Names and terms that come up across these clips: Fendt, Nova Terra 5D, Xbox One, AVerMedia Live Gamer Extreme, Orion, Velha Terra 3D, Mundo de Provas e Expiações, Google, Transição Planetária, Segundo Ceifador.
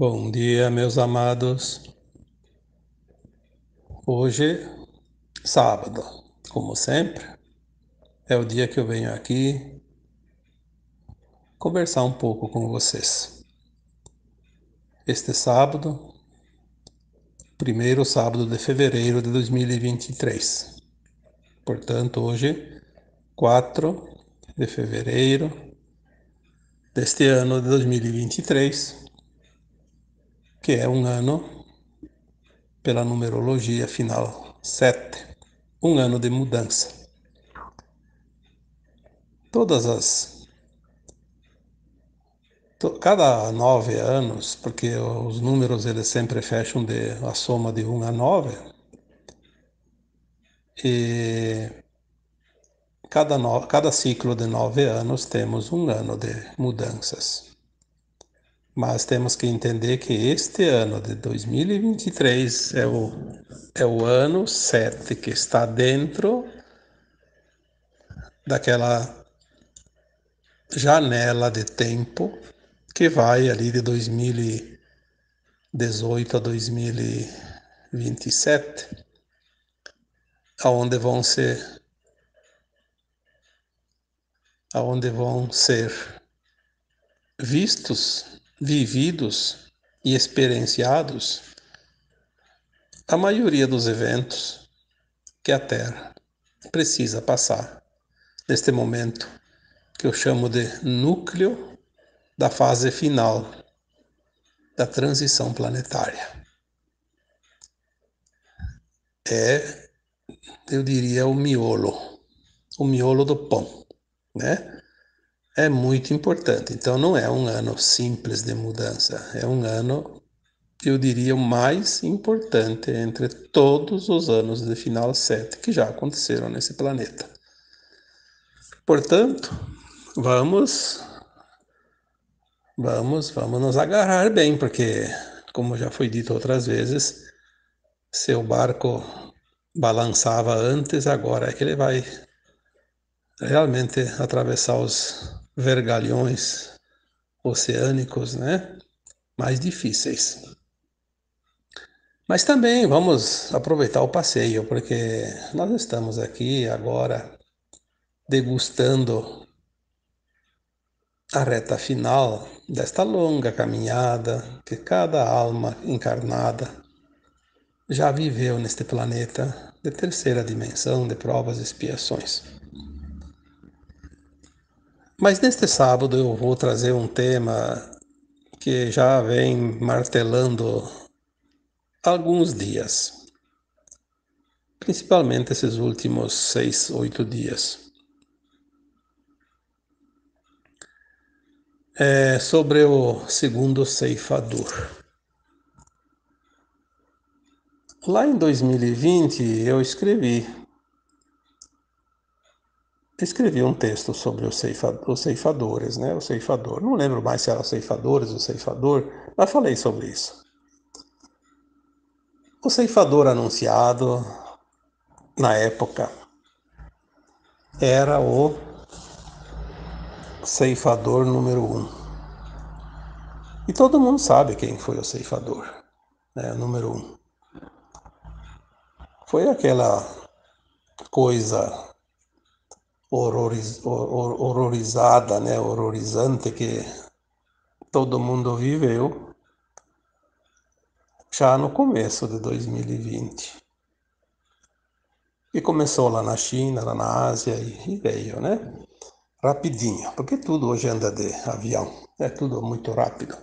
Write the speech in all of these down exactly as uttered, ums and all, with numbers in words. Bom dia, meus amados. Hoje, sábado, como sempre, é o dia que eu venho aqui conversar um pouco com vocês. Este sábado, primeiro sábado de fevereiro de dois mil e vinte e três. Portanto, hoje, quatro de fevereiro deste ano de dois mil e vinte e três, que é um ano, pela numerologia final sete, um ano de mudança. Todas as... To, cada nove anos, porque os números eles sempre fecham de, a soma de um a nove, e cada, no, cada ciclo de nove anos temos um ano de mudanças. Mas temos que entender que este ano de dois mil e vinte e três é o, é o ano sete que está dentro daquela janela de tempo que vai ali de dois mil e dezoito a dois mil e vinte e sete, aonde vão ser, aonde vão ser vistos, vividos e experienciados a maioria dos eventos que a Terra precisa passar neste momento que eu chamo de núcleo da fase final da transição planetária. É, eu diria, o miolo, o miolo do pão, né? É muito importante. Então, não é um ano simples de mudança. É um ano, eu diria, o mais importante entre todos os anos de final sete que já aconteceram nesse planeta. Portanto, vamos, vamos, vamos nos agarrar bem, porque, como já foi dito outras vezes, se o barco balançava antes, agora é que ele vai realmente atravessar os vergalhões oceânicos, né, mais difíceis. Mas também vamos aproveitar o passeio, porque nós estamos aqui agora degustando a reta final desta longa caminhada que cada alma encarnada já viveu neste planeta de terceira dimensão, de provas e expiações. Mas neste sábado eu vou trazer um tema que já vem martelando há alguns dias, principalmente esses últimos seis, oito dias. É sobre o Segundo Ceifador. Lá em dois mil e vinte eu escrevi Escrevi um texto sobre os ceifadores, né? O ceifador. Não lembro mais se era os ceifadores, o ceifador, mas falei sobre isso. O ceifador anunciado, na época, era o ceifador número um. E todo mundo sabe quem foi o ceifador, né? Número um. Foi aquela coisa Horroriz, horror, horrorizada, né? horrorizante que todo mundo viveu já no começo de dois mil e vinte. E começou lá na China, lá na Ásia e, e veio, né? Rapidinho, porque tudo hoje anda de avião, é tudo muito rápido.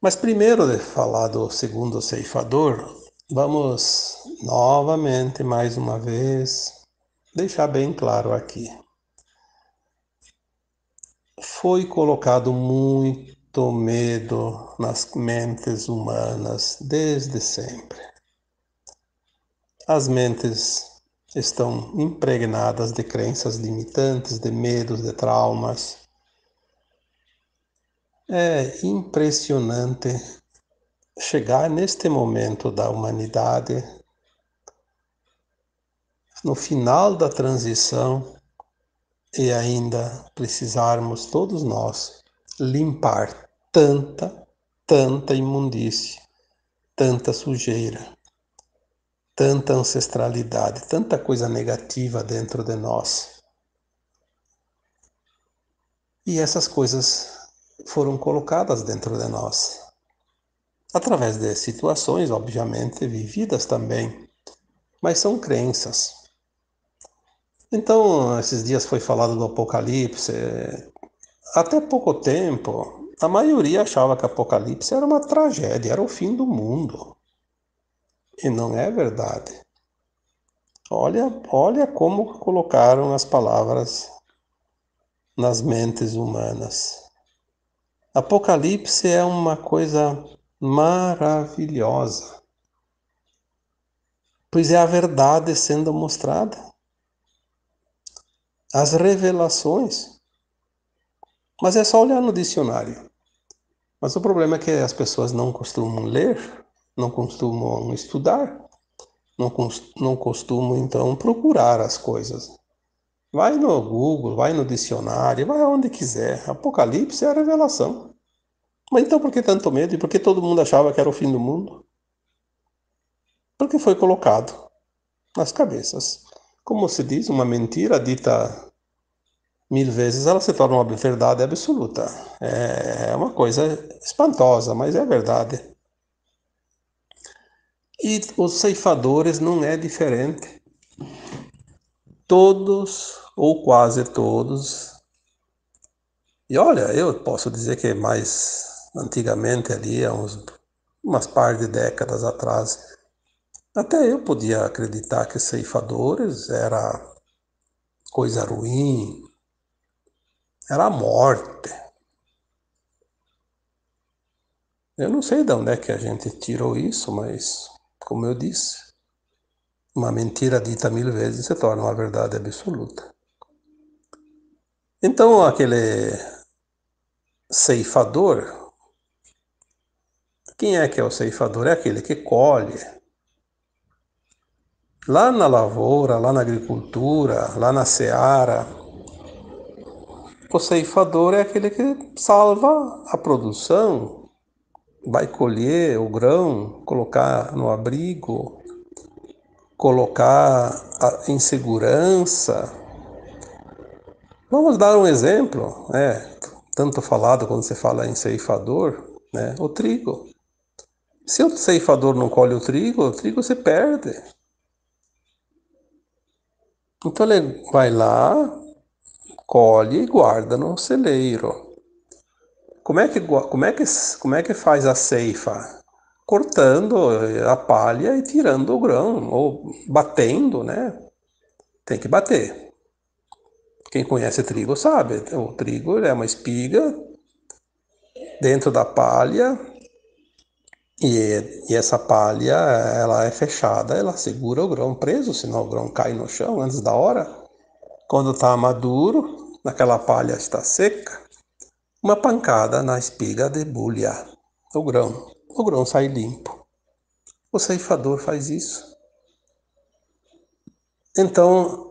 Mas primeiro de falar do Segundo Ceifador, vamos novamente, mais uma vez, deixar bem claro aqui. Foi colocado muito medo nas mentes humanas desde sempre. As mentes estão impregnadas de crenças limitantes, de medos, de traumas. É impressionante chegar neste momento da humanidade, no final da transição, e ainda precisarmos todos nós limpar tanta tanta imundícia, tanta sujeira, tanta ancestralidade, tanta coisa negativa dentro de nós. E essas coisas foram colocadas dentro de nós, através de situações, obviamente, vividas também, mas são crenças. Então, esses dias foi falado do Apocalipse. Até pouco tempo, a maioria achava que o Apocalipse era uma tragédia, era o fim do mundo. E não é verdade. Olha, olha como colocaram as palavras nas mentes humanas. Apocalipse é uma coisa maravilhosa, pois é a verdade sendo mostrada. As revelações. Mas é só olhar no dicionário. Mas o problema é que as pessoas não costumam ler, não costumam estudar, não, não costumam, então, procurar as coisas. Vai no Google, vai no dicionário, vai onde quiser. Apocalipse é a revelação. Mas então por que tanto medo? E por que todo mundo achava que era o fim do mundo? Porque foi colocado nas cabeças. Como se diz, uma mentira dita mil vezes, ela se torna uma verdade absoluta. É uma coisa espantosa, mas é verdade. E os ceifadores não é diferente. Todos, ou quase todos, e olha, eu posso dizer que mais antigamente ali, há uns, umas par de décadas atrás, até eu podia acreditar que ceifadores era coisa ruim, era a morte. Eu não sei de onde é que a gente tirou isso, mas, como eu disse, uma mentira dita mil vezes se torna uma verdade absoluta. Então, aquele ceifador, quem é que é o ceifador? É aquele que colhe. Lá na lavoura, lá na agricultura, lá na seara, o ceifador é aquele que salva a produção, vai colher o grão, colocar no abrigo, colocar em segurança. Vamos dar um exemplo, né? Tanto falado quando se fala em ceifador, né? O trigo. Se o ceifador não colhe o trigo, o trigo se perde. Então ele vai lá, colhe e guarda no celeiro. Como é que, como é que, como é que faz a ceifa? Cortando a palha e tirando o grão, ou batendo, né? Tem que bater. Quem conhece trigo sabe, o trigo é uma espiga dentro da palha e, e essa palha ela é fechada, ela segura o grão preso, senão o grão cai no chão antes da hora. Quando está maduro, naquela palha está seca, uma pancada na espiga debulha o grão, o grão sai limpo. O ceifador faz isso. Então,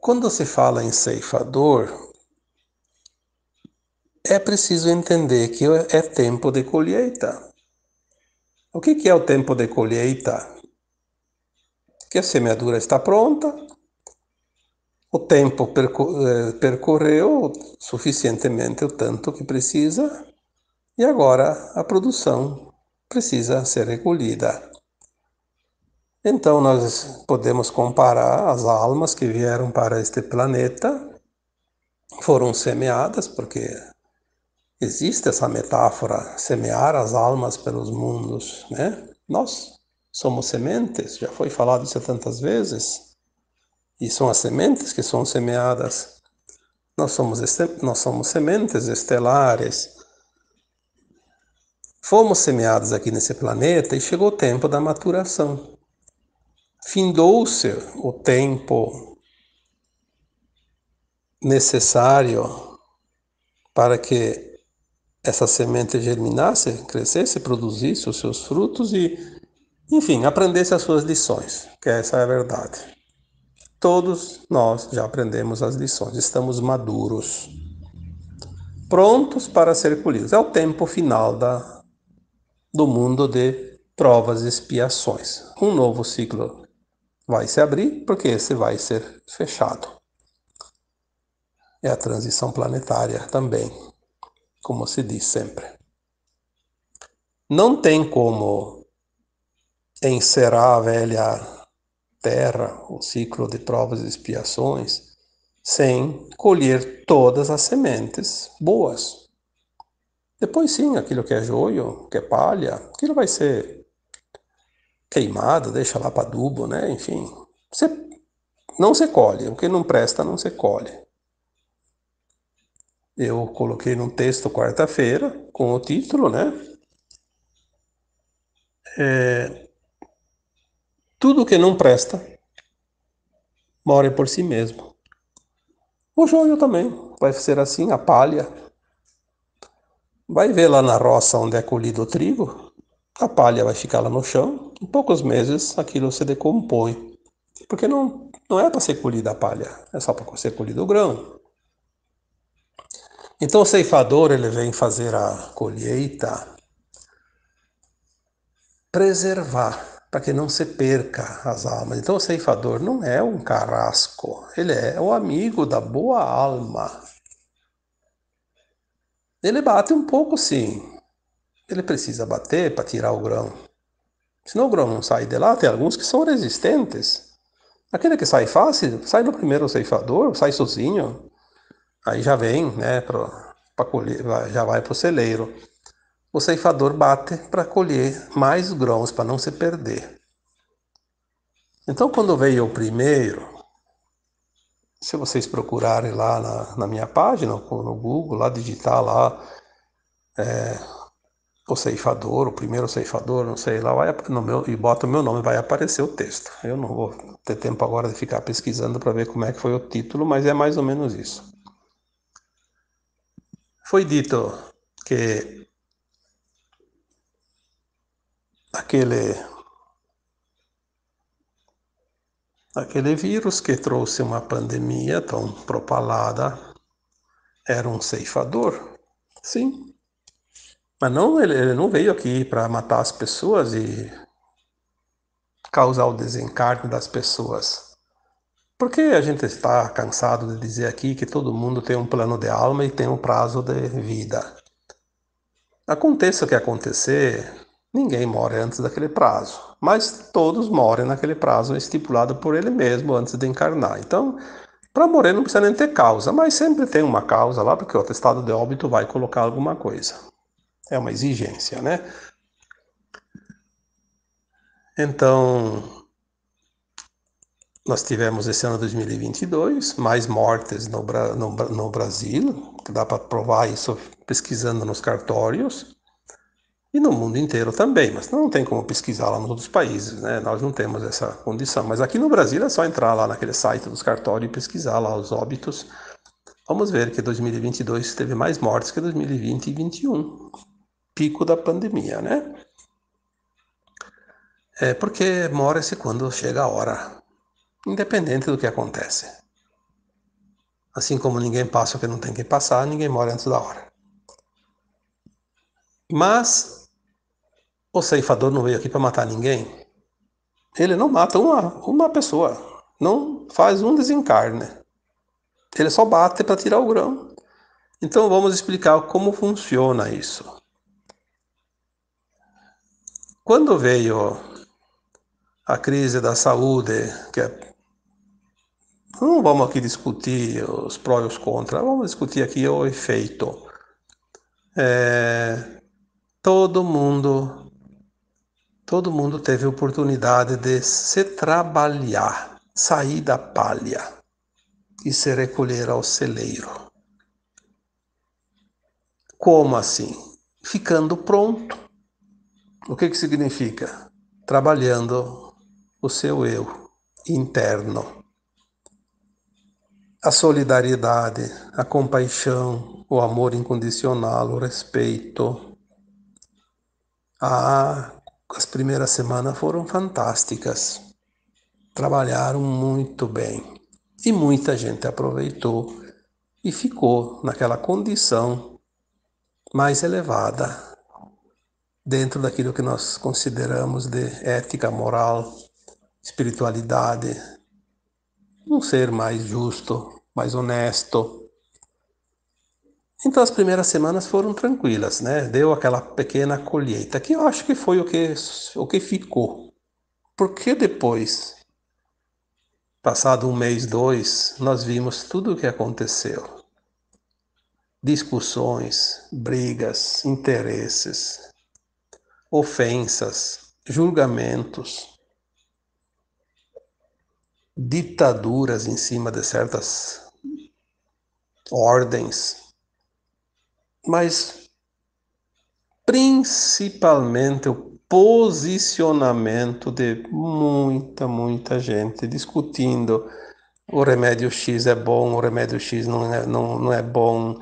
quando se fala em ceifador, é preciso entender que é tempo de colheita. O que é o tempo de colheita? Que a semeadura está pronta, o tempo percorreu suficientemente o tanto que precisa, e agora a produção precisa ser recolhida. Então nós podemos comparar as almas que vieram para este planeta, foram semeadas, porque existe essa metáfora, semear as almas pelos mundos, né? Nós somos sementes, já foi falado isso tantas vezes, e são as sementes que são semeadas. Nós somos, nós somos sementes estelares. Fomos semeados aqui nesse planeta e chegou o tempo da maturação. Findou-se o tempo necessário para que essa semente germinasse, crescesse, produzisse os seus frutos e, enfim, aprendesse as suas lições, que essa é a verdade. Todos nós já aprendemos as lições, estamos maduros, prontos para ser colhidos. É o tempo final da, do mundo de provas e expiações. Um novo ciclo vai se abrir, porque esse vai ser fechado. É a transição planetária também, como se diz sempre. Não tem como encerrar a velha Terra, o ciclo de provas e expiações, sem colher todas as sementes boas. Depois sim, aquilo que é joio, que é palha, aquilo vai ser queimado, deixa lá para adubo, né? Enfim, você não se colhe, o que não presta não se colhe. Eu coloquei num texto quarta-feira, com o título, né? É... Tudo que não presta, mora por si mesmo. O joio também, vai ser assim, a palha. Vai ver lá na roça onde é colhido o trigo, a palha vai ficar lá no chão, em poucos meses aquilo se decompõe. Porque não, não é para ser colhida a palha, é só para ser colhido o grão. Então o ceifador, ele vem fazer a colheita, preservar, para que não se perca as almas. Então o ceifador não é um carrasco, ele é o amigo da boa alma. Ele bate um pouco sim, ele precisa bater para tirar o grão, senão o grão não sai de lá. Tem alguns que são resistentes, aquele que sai fácil, sai no primeiro ceifador, sai sozinho, aí já vem, né, para colher, já vai para o celeiro. O ceifador bate para colher mais grãos, para não se perder. Então, quando veio o primeiro, se vocês procurarem lá na, na minha página, no Google, lá digitar lá é, o ceifador, o primeiro ceifador, não sei lá, vai, no meu, e bota o meu nome, vai aparecer o texto. Eu não vou ter tempo agora de ficar pesquisando para ver como é que foi o título, mas é mais ou menos isso. Foi dito que Aquele, aquele vírus que trouxe uma pandemia tão propalada era um ceifador, sim. Mas não, ele, ele não veio aqui para matar as pessoas e causar o desencarne das pessoas. Porque a gente está cansado de dizer aqui que todo mundo tem um plano de alma e tem um prazo de vida. Aconteça o que acontecer, ninguém morre antes daquele prazo, mas todos morrem naquele prazo estipulado por ele mesmo antes de encarnar. Então, para morrer não precisa nem ter causa, mas sempre tem uma causa lá, porque o atestado de óbito vai colocar alguma coisa. É uma exigência, né? Então, nós tivemos esse ano dois mil e vinte e dois, mais mortes no, no, no Brasil, que dá para provar isso pesquisando nos cartórios. E no mundo inteiro também, mas não tem como pesquisar lá nos outros países, né? Nós não temos essa condição. Mas aqui no Brasil é só entrar lá naquele site dos cartórios e pesquisar lá os óbitos. Vamos ver que dois mil e vinte e dois teve mais mortes que dois mil e vinte e dois mil e vinte e um. Pico da pandemia, né? É porque morre-se quando chega a hora, independente do que acontece. Assim como ninguém passa o que não tem que passar, ninguém morre antes da hora. Mas o ceifador não veio aqui para matar ninguém. Ele não mata uma, uma pessoa. Não faz um desencarne. Ele só bate para tirar o grão. Então vamos explicar como funciona isso. Quando veio a crise da saúde, que é... não vamos aqui discutir os prós e os contras, vamos discutir aqui o efeito. É... Todo mundo... Todo mundo teve oportunidade de se trabalhar, sair da palha e se recolher ao celeiro. Como assim? Ficando pronto. O que que significa? Trabalhando o seu eu interno. A solidariedade, a compaixão, o amor incondicional, o respeito, a... As primeiras semanas foram fantásticas, trabalharam muito bem e muita gente aproveitou e ficou naquela condição mais elevada dentro daquilo que nós consideramos de ética, moral, espiritualidade, um ser mais justo, mais honesto. Então as primeiras semanas foram tranquilas, né? Deu aquela pequena colheita, que eu acho que foi o que, o que ficou. Porque depois, passado um mês, dois, nós vimos tudo o que aconteceu. Discussões, brigas, interesses, ofensas, julgamentos, ditaduras em cima de certas ordens, mas principalmente o posicionamento de muita, muita gente discutindo o remédio X é bom, o remédio X não é, não, não é bom,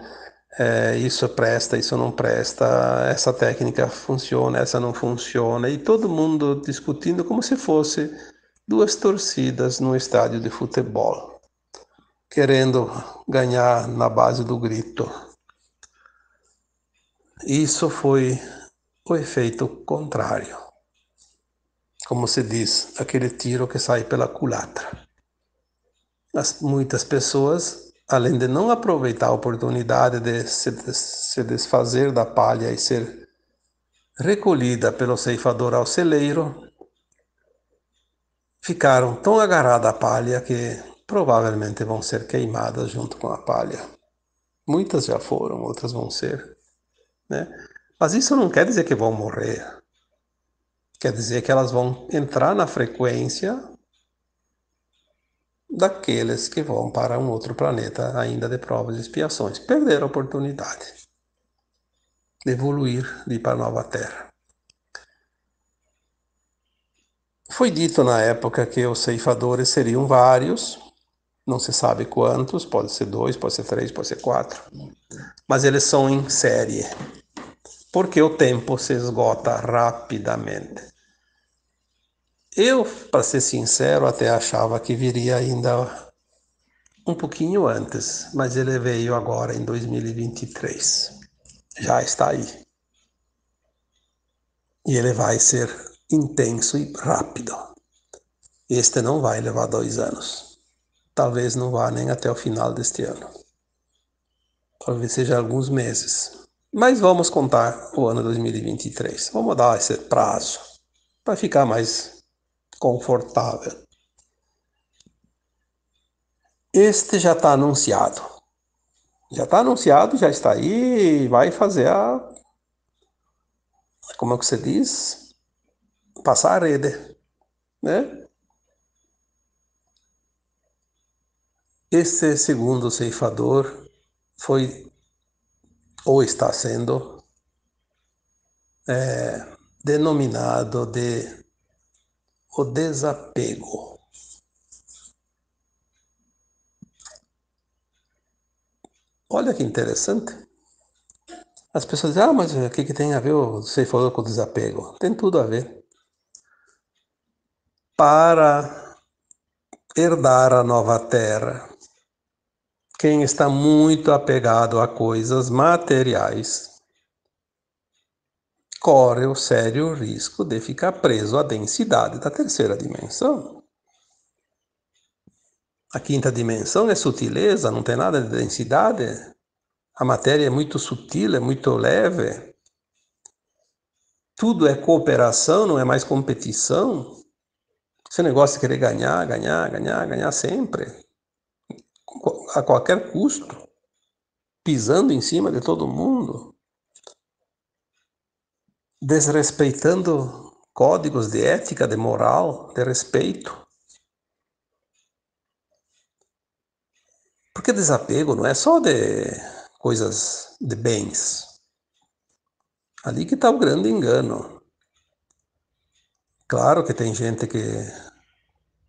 é, isso presta, isso não presta, essa técnica funciona, essa não funciona, e todo mundo discutindo como se fosse duas torcidas num estádio de futebol, querendo ganhar na base do grito. Isso foi o efeito contrário. Como se diz, aquele tiro que sai pela culatra. As, muitas pessoas, além de não aproveitar a oportunidade de se, de se desfazer da palha e ser recolhida pelo ceifador ao celeiro, ficaram tão agarradas à palha que provavelmente vão ser queimadas junto com a palha. Muitas já foram, outras vão ser, né? Mas isso não quer dizer que vão morrer. Quer dizer que elas vão entrar na frequência daqueles que vão para um outro planeta ainda de provas e expiações. Perderam a oportunidade de evoluir, de ir para a nova Terra. Foi dito na época que os ceifadores seriam vários, não se sabe quantos, pode ser dois, pode ser três, pode ser quatro, mas eles são em série, porque o tempo se esgota rapidamente. Eu, para ser sincero, até achava que viria ainda um pouquinho antes, mas ele veio agora em dois mil e vinte e três, já está aí, e ele vai ser intenso e rápido. Este não vai levar dois anos. Talvez não vá nem até o final deste ano. Talvez seja alguns meses. Mas vamos contar o ano dois mil e vinte e três. Vamos dar esse prazo para ficar mais confortável. Este já está anunciado. Já está anunciado, já está aí e vai fazer a... Como é que você diz? Passar a rede, né? Este segundo ceifador foi, ou está sendo, é, denominado de o desapego. Olha que interessante. As pessoas dizem, ah, mas o que, que tem a ver o ceifador com o desapego? Tem tudo a ver. Para herdar a nova terra, quem está muito apegado a coisas materiais corre o sério risco de ficar preso à densidade da terceira dimensão. A quinta dimensão é sutileza, não tem nada de densidade. A matéria é muito sutil, é muito leve. Tudo é cooperação, não é mais competição. Esse negócio de querer ganhar, ganhar, ganhar, ganhar sempre, a qualquer custo, pisando em cima de todo mundo, desrespeitando códigos de ética, de moral, de respeito. Porque desapego não é só de coisas, de bens. Ali que está o grande engano. Claro que tem gente que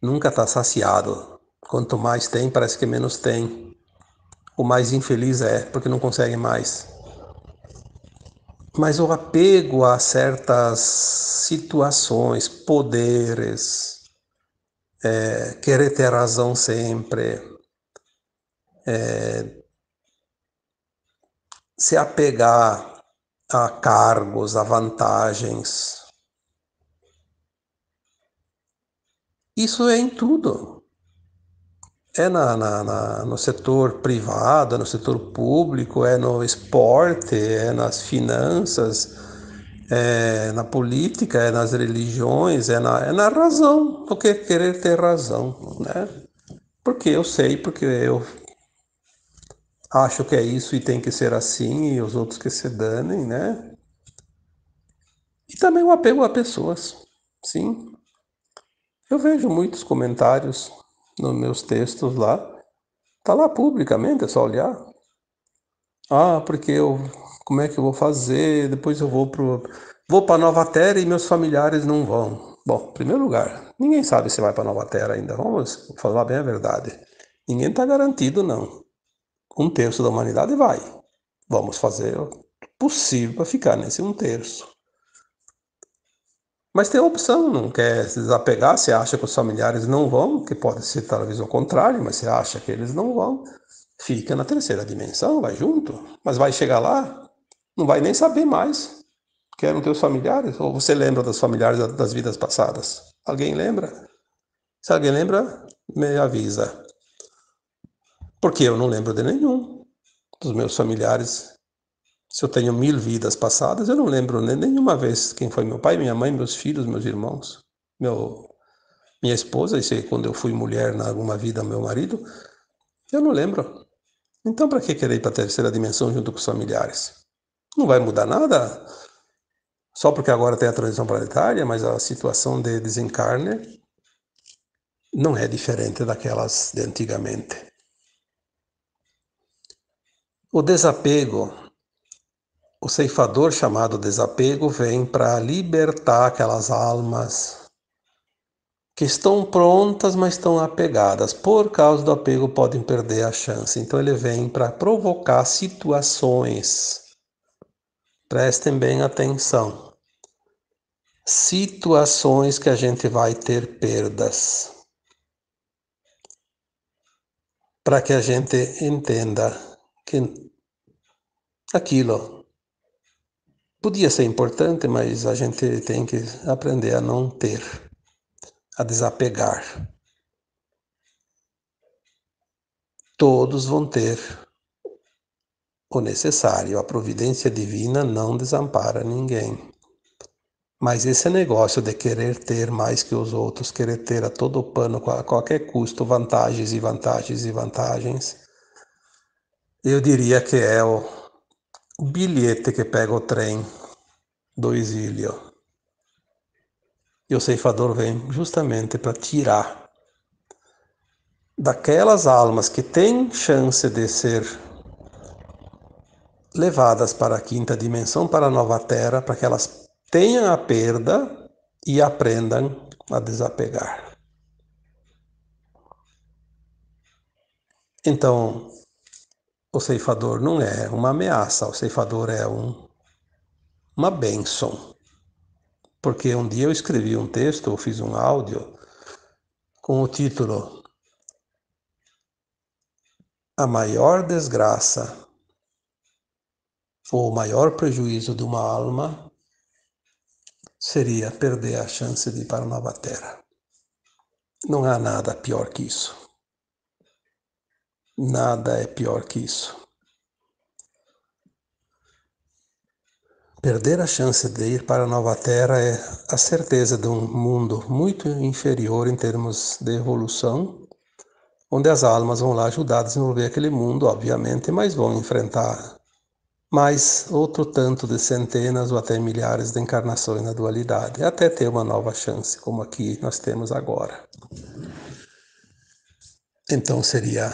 nunca está saciado. Quanto mais tem, parece que menos tem. O mais infeliz é, porque não consegue mais. Mas o apego a certas situações, poderes, é, querer ter razão sempre, é, se apegar a cargos, a vantagens. Isso é em tudo. É na, na, na, no setor privado, no setor público, é no esporte, é nas finanças, é na política, é nas religiões, é na, é na razão, porque querer ter razão, né? Porque eu sei, porque eu acho que é isso e tem que ser assim, e os outros que se danem, né? E também o apego a pessoas, sim. Eu vejo muitos comentários nos meus textos lá, tá lá publicamente, é só olhar. Ah, porque eu, como é que eu vou fazer, depois eu vou pro, vou para Nova Terra e meus familiares não vão. Bom, em primeiro lugar, ninguém sabe se vai para Nova Terra ainda, vamos falar bem a verdade. Ninguém tá garantido, não. Um terço da humanidade vai. Vamos fazer o possível para ficar nesse um terço. Mas tem a opção, não quer se desapegar, você acha que os familiares não vão, que pode ser talvez o contrário, mas você acha que eles não vão, fica na terceira dimensão, vai junto, mas vai chegar lá, não vai nem saber mais que eram teus familiares, ou você lembra dos familiares das vidas passadas? Alguém lembra? Se alguém lembra, me avisa. Porque eu não lembro de nenhum dos meus familiares. Se eu tenho mil vidas passadas, eu não lembro nem nenhuma vez quem foi meu pai, minha mãe, meus filhos, meus irmãos, meu, minha esposa, e sei quando eu fui mulher na alguma vida, meu marido, eu não lembro. Então, para que querer ir para a terceira dimensão junto com os familiares? Não vai mudar nada? Só porque agora tem a transição planetária, mas a situação de desencarne não é diferente daquelas de antigamente. O desapego... O ceifador chamado desapego vem para libertar aquelas almas que estão prontas, mas estão apegadas. Por causa do apego, podem perder a chance. Então ele vem para provocar situações. Prestem bem atenção. Situações que a gente vai ter perdas. Para que a gente entenda que aquilo... podia ser importante, mas a gente tem que aprender a não ter, a desapegar. Todos vão ter o necessário. A providência divina não desampara ninguém. Mas esse negócio de querer ter mais que os outros, querer ter a todo pano, a qualquer custo, vantagens e vantagens e vantagens, eu diria que é o... o bilhete que pega o trem do exílio. E o ceifador vem justamente para tirar daquelas almas que têm chance de ser levadas para a quinta dimensão, para a nova terra, para que elas tenham a perda e aprendam a desapegar. Então... o ceifador não é uma ameaça, o ceifador é um, uma bênção. Porque um dia eu escrevi um texto, eu fiz um áudio, com o título A Maior Desgraça ou o Maior Prejuízo de uma Alma seria perder a chance de ir para a Nova Terra. Não há nada pior que isso. Nada é pior que isso. Perder a chance de ir para a Nova Terra é a certeza de um mundo muito inferior em termos de evolução, onde as almas vão lá ajudar a desenvolver aquele mundo, obviamente, mas vão enfrentar mais outro tanto de centenas ou até milhares de encarnações na dualidade, até ter uma nova chance, como aqui nós temos agora. Então seria...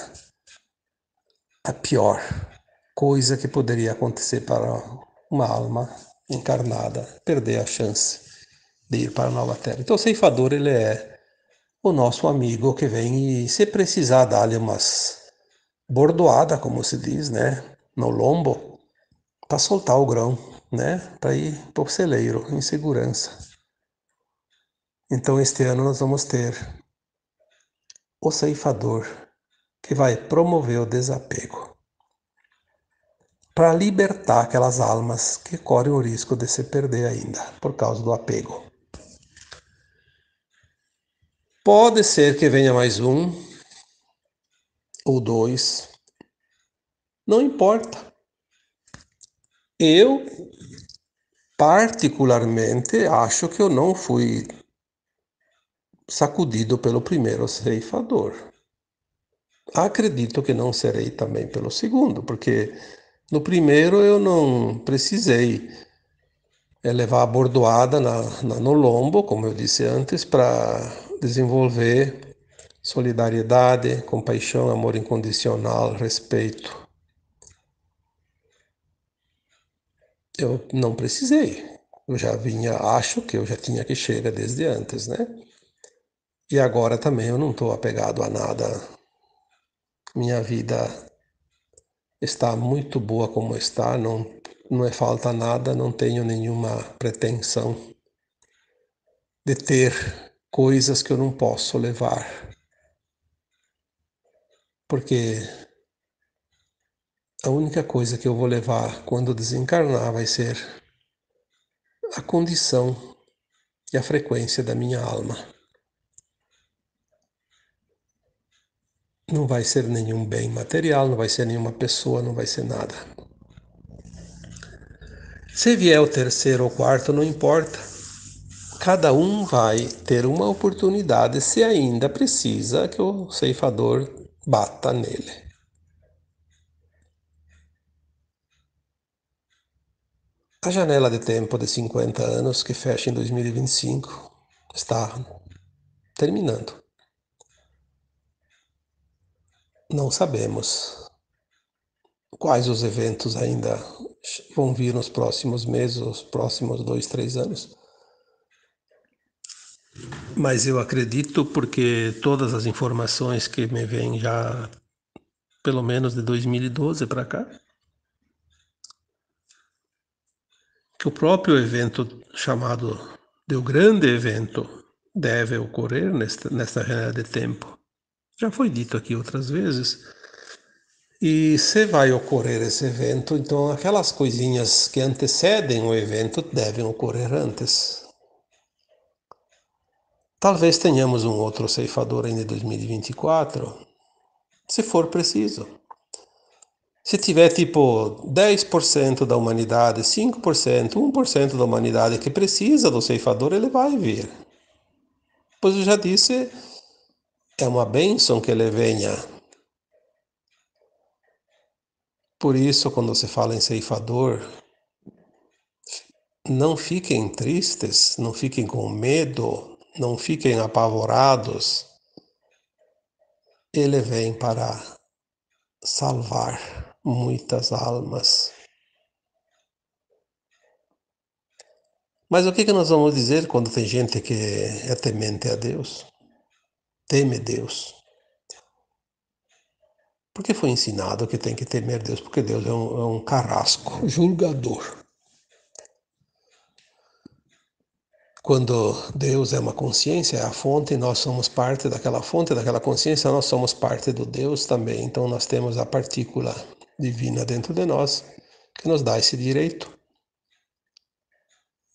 a pior coisa que poderia acontecer para uma alma encarnada, perder a chance de ir para a Nova Terra. Então o ceifador, ele é o nosso amigo que vem e, se precisar dar-lhe umas bordoadas, como se diz, né, no lombo, para soltar o grão, né, para ir para o celeiro em segurança. Então este ano nós vamos ter o ceifador, que vai promover o desapego. para libertar aquelas almas que correm o risco de se perder ainda, por causa do apego. Pode ser que venha mais um, ou dois, não importa. Eu, particularmente, acho que eu não fui sacudido pelo primeiro ceifador. Acredito que não serei também pelo segundo, porque no primeiro eu não precisei levar a bordoada na, na, no lombo, como eu disse antes, para desenvolver solidariedade, compaixão, amor incondicional, respeito. Eu não precisei. Eu já vinha, acho que eu já tinha que cheira desde antes, né? E agora também eu não estou apegado a nada. Minha vida está muito boa como está, não, não é falta nada, não tenho nenhuma pretensão de ter coisas que eu não posso levar. Porque a única coisa que eu vou levar quando desencarnar vai ser a condição e a frequência da minha alma. Não vai ser nenhum bem material, não vai ser nenhuma pessoa, não vai ser nada. Se vier o terceiro ou quarto, não importa. Cada um vai ter uma oportunidade, se ainda precisa que o ceifador bata nele. A janela de tempo de cinquenta anos, que fecha em dois mil e vinte e cinco, está terminando. Não sabemos quais os eventos ainda vão vir nos próximos meses, os próximos dois, três anos. Mas eu acredito, porque todas as informações que me vêm já, pelo menos de dois mil e doze para cá, que o próprio evento chamado de o grande evento deve ocorrer nesta, nesta janela de tempo. Já foi dito aqui outras vezes. E se vai ocorrer esse evento, então aquelas coisinhas que antecedem o evento devem ocorrer antes. Talvez tenhamos um outro ceifador ainda em dois mil e vinte e quatro, se for preciso. Se tiver tipo dez por cento da humanidade, cinco por cento, um por cento da humanidade que precisa do ceifador, ele vai vir. Pois eu já disse... É uma bênção que ele venha. Por isso, quando se fala em ceifador, não fiquem tristes, não fiquem com medo, não fiquem apavorados. Ele vem para salvar muitas almas. Mas o que, que nós vamos dizer quando tem gente que é temente a Deus? Teme Deus. Porque foi ensinado que tem que temer Deus, porque Deus é um, é um carrasco, julgador. Quando Deus é uma consciência, é a fonte, e nós somos parte daquela fonte, daquela consciência, nós somos parte do Deus também. Então nós temos a partícula divina dentro de nós, que nos dá esse direito.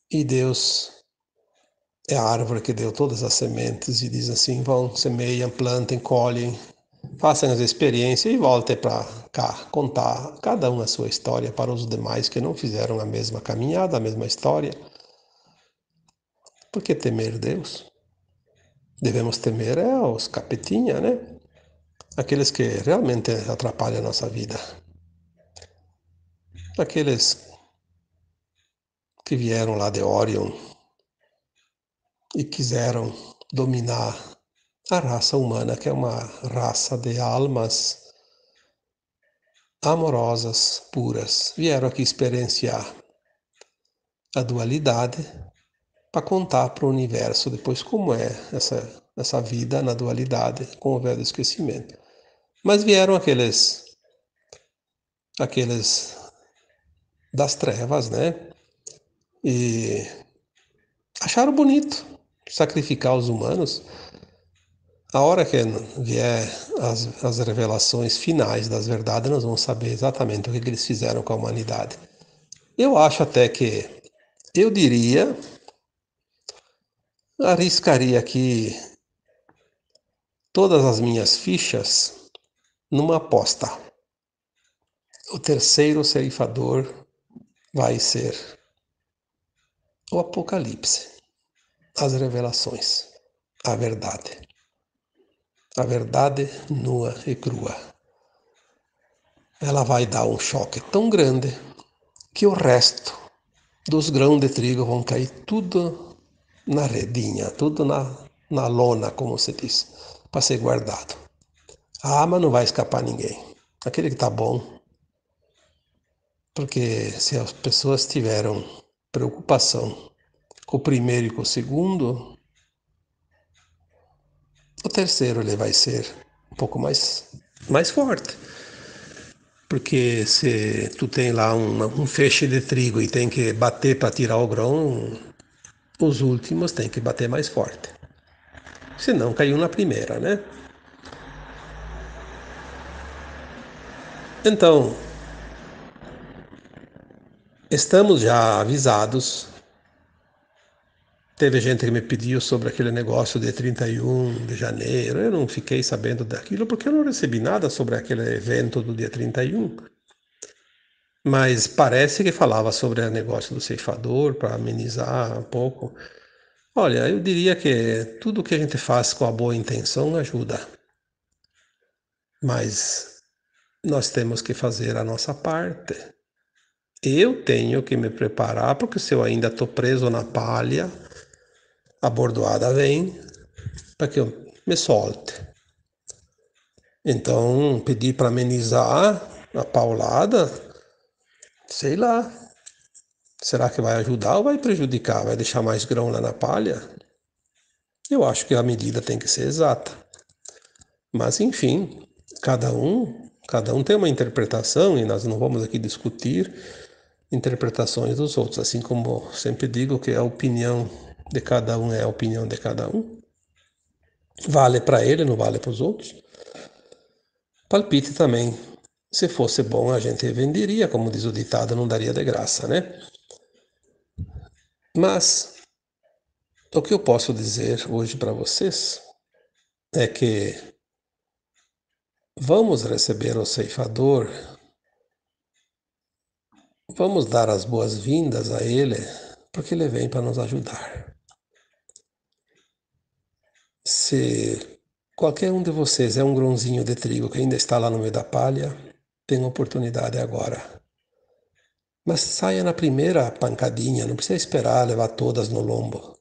E Deus... é a árvore que deu todas as sementes e diz assim, vão, semeiam, plantem, colhem, façam as experiências e voltem para cá, contar cada um a sua história para os demais que não fizeram a mesma caminhada, a mesma história. Por que temer Deus? Devemos temer é os capetinha, né? Aqueles que realmente atrapalham a nossa vida. Aqueles que vieram lá de Orion e quiseram dominar a raça humana, que é uma raça de almas amorosas, puras. Vieram aqui experienciar a dualidade para contar para o universo depois como é essa, essa vida na dualidade com o véu do esquecimento. Mas vieram aqueles, aqueles das trevas, né? E acharam bonito sacrificar os humanos, A hora que vier as, as revelações finais das verdades, nós vamos saber exatamente o que, que eles fizeram com a humanidade. Eu acho até que, eu diria, arriscaria aqui todas as minhas fichas numa aposta. O terceiro ceifador vai ser o Apocalipse, as revelações, a verdade. A verdade nua e crua. Ela vai dar um choque tão grande que o resto dos grãos de trigo vão cair tudo na redinha, tudo na, na lona, como se diz, para ser guardado. A ama não vai escapar ninguém. Aquele que está bom. Porque se as pessoas tiveram preocupação com o primeiro e com o segundo, o terceiro ele vai ser um pouco mais, mais forte. Porque se tu tem lá um, um feixe de trigo e tem que bater para tirar o grão, os últimos tem que bater mais forte. Senão caiu na primeira, né? Então, estamos já avisados. Teve gente que me pediu sobre aquele negócio de trinta e um de janeiro. Eu não fiquei sabendo daquilo porque eu não recebi nada sobre aquele evento do dia trinta e um. Mas parece que falava sobre o negócio do ceifador para amenizar um pouco. Olha, eu diria que tudo que a gente faz com a boa intenção ajuda. Mas nós temos que fazer a nossa parte. Eu tenho que me preparar porque se eu ainda estou preso na palha, a bordoada vem para que eu me solte. Então, pedir para amenizar a paulada, sei lá. Será que vai ajudar ou vai prejudicar? Vai deixar mais grão lá na palha? Eu acho que a medida tem que ser exata. Mas, enfim, cada um, cada um tem uma interpretação e nós não vamos aqui discutir interpretações dos outros. Assim como sempre digo que a opinião de cada um é a opinião de cada um. Vale para ele, não vale para os outros. Palpite também. Se fosse bom, a gente venderia, como diz o ditado, não daria de graça, né? Mas, o que eu posso dizer hoje para vocês é que vamos receber o ceifador, vamos dar as boas-vindas a ele, porque ele vem para nos ajudar. Se qualquer um de vocês é um grãozinho de trigo que ainda está lá no meio da palha, tem oportunidade agora. Mas saia na primeira pancadinha, não precisa esperar levar todas no lombo.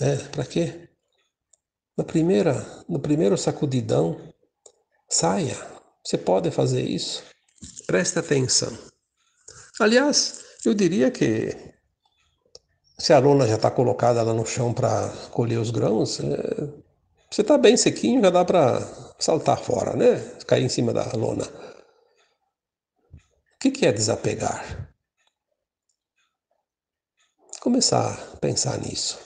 É, para quê? Na primeira, no primeiro sacudidão, saia. Você pode fazer isso. Preste atenção. Aliás, eu diria que se a lona já está colocada lá no chão para colher os grãos, é... você está bem sequinho, já dá para saltar fora, né? Cair em cima da lona. O que, que é desapegar? Começar a pensar nisso.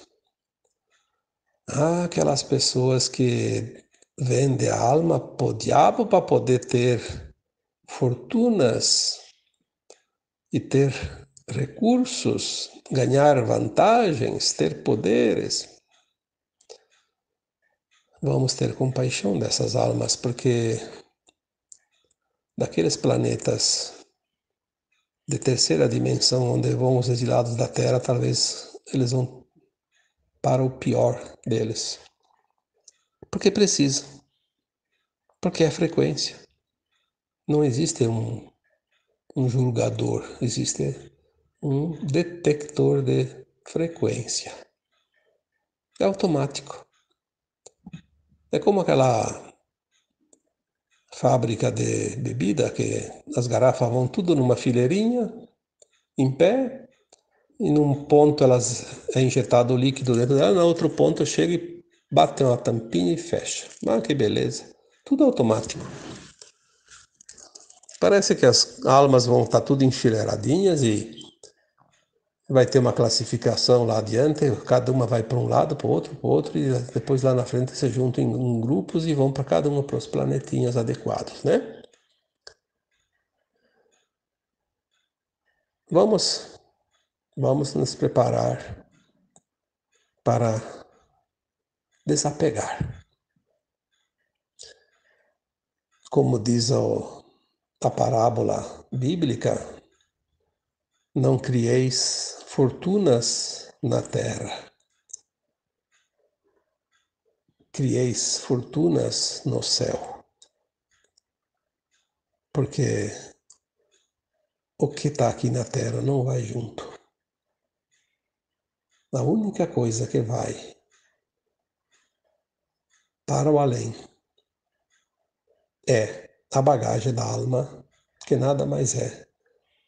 Ah, aquelas pessoas que vendem a alma pro diabo para poder ter fortunas e ter recursos, ganhar vantagens, ter poderes. Vamos ter compaixão dessas almas, porque daqueles planetas de terceira dimensão, onde vão os exilados da Terra, talvez eles vão para o pior deles. Porque precisa. Porque é frequência. Não existe um, um julgador, existe um detector de frequência. É automático. É como aquela fábrica de bebida que as garrafas vão tudo numa fileirinha, em pé, e num ponto elas é injetado o líquido dentro dela, no outro ponto chega e bate uma tampinha e fecha. Ah, que beleza. Tudo automático. Parece que as almas vão estar tudo enfileiradinhas e vai ter uma classificação lá adiante, cada uma vai para um lado, para o outro, para o outro, e depois lá na frente se juntam em grupos e vão para cada um para os planetinhas adequados, né? Vamos, vamos nos preparar para desapegar. Como diz o, a parábola bíblica, não crieis fortunas na terra. Crieis fortunas no céu. Porque o que está aqui na terra não vai junto. A única coisa que vai para o além é a bagagem da alma, que nada mais é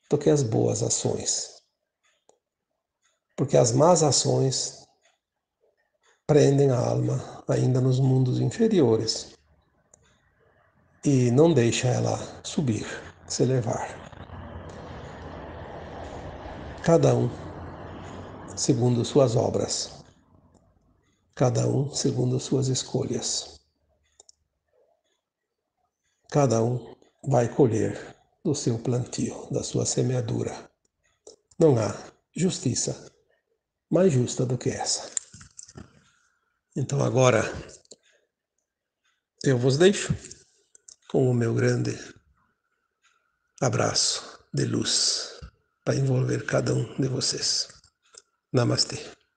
do que as boas ações. Porque as más ações prendem a alma ainda nos mundos inferiores e não deixa ela subir, se elevar. Cada um segundo suas obras, cada um segundo suas escolhas. Cada um vai colher do seu plantio, da sua semeadura. Não há justiça mais justa do que essa. Então agora eu vos deixo com o meu grande abraço de luz para envolver cada um de vocês. Namastê.